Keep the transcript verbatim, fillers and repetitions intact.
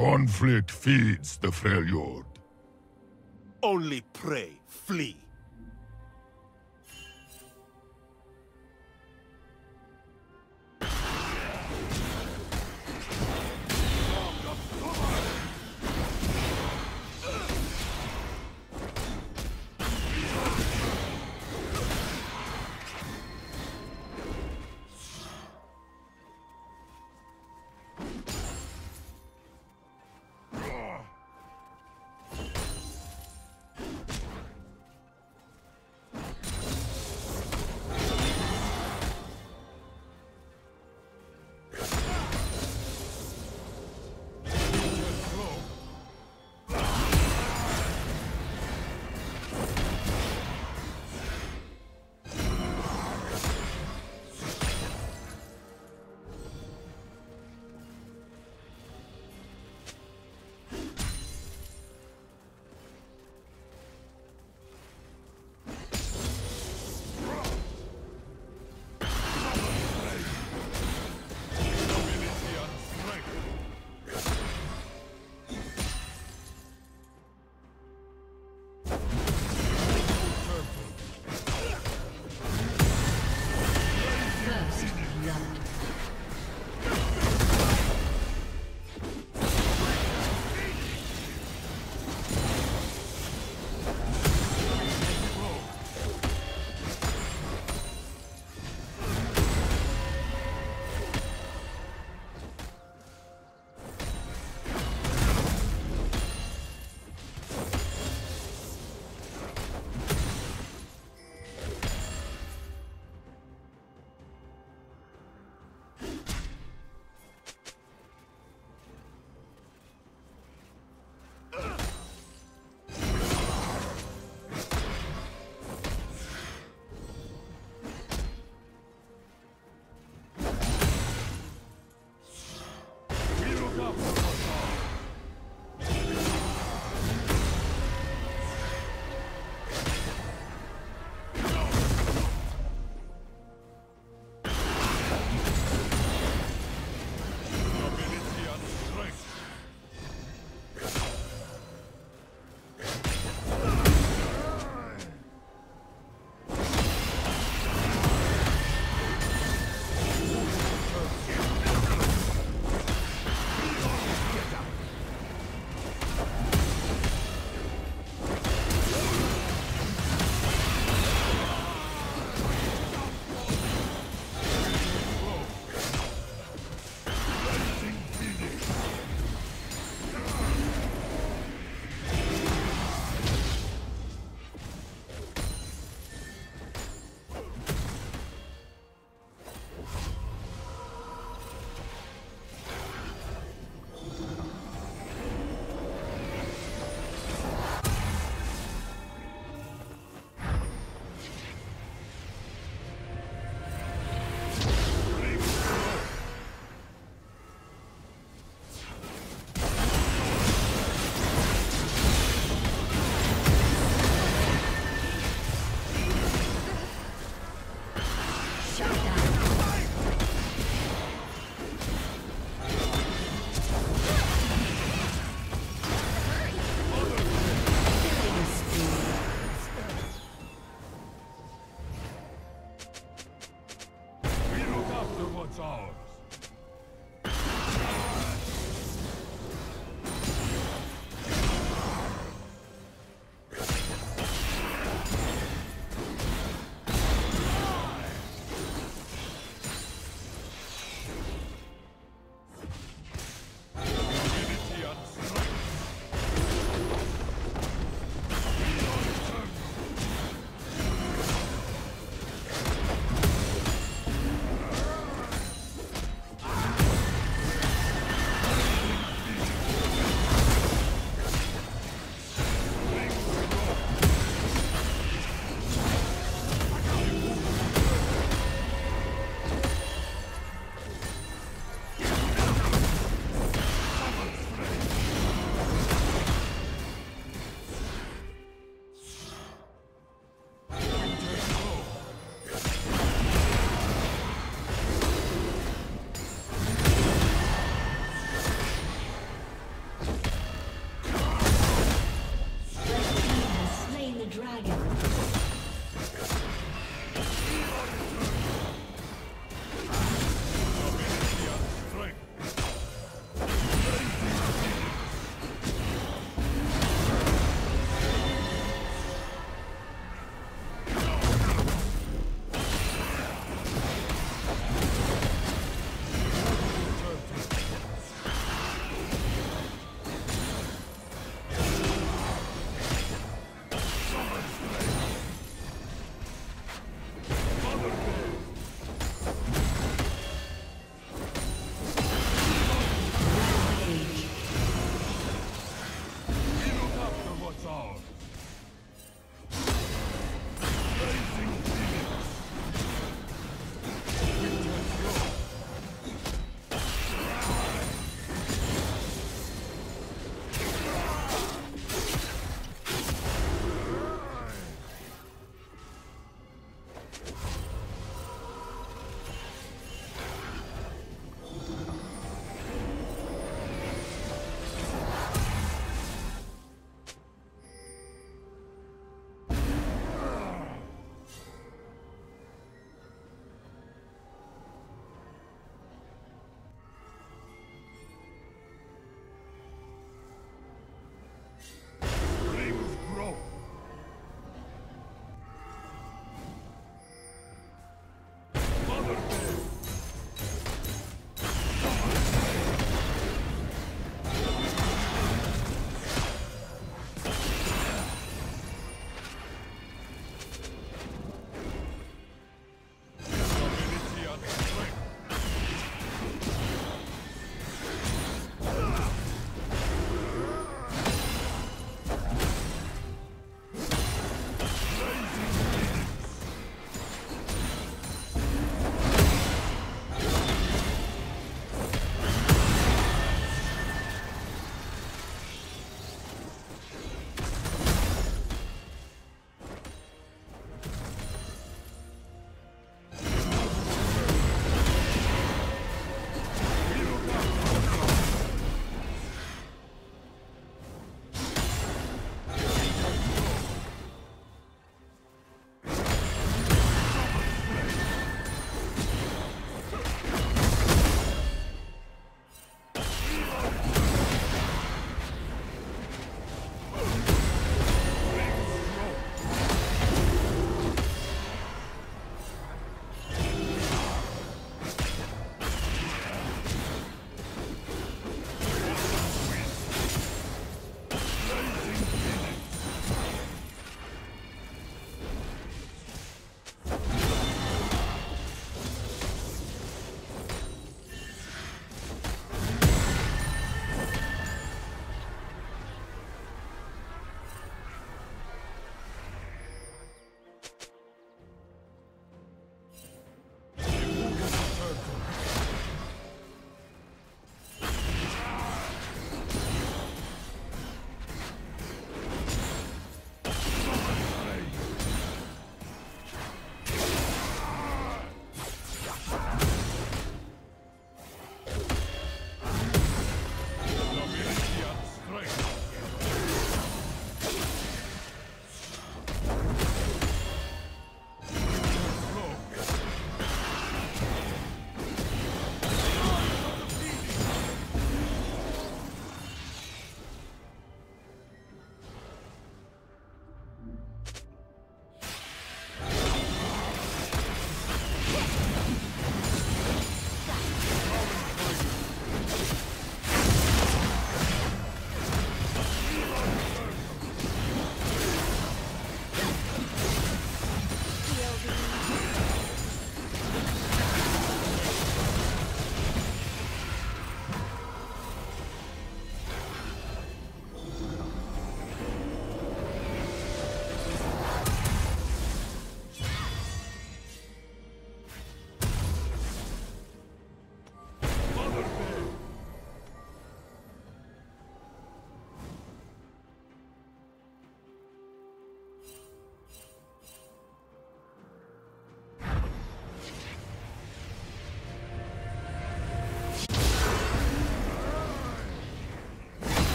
Conflict feeds the Freljord. Only pray, flee.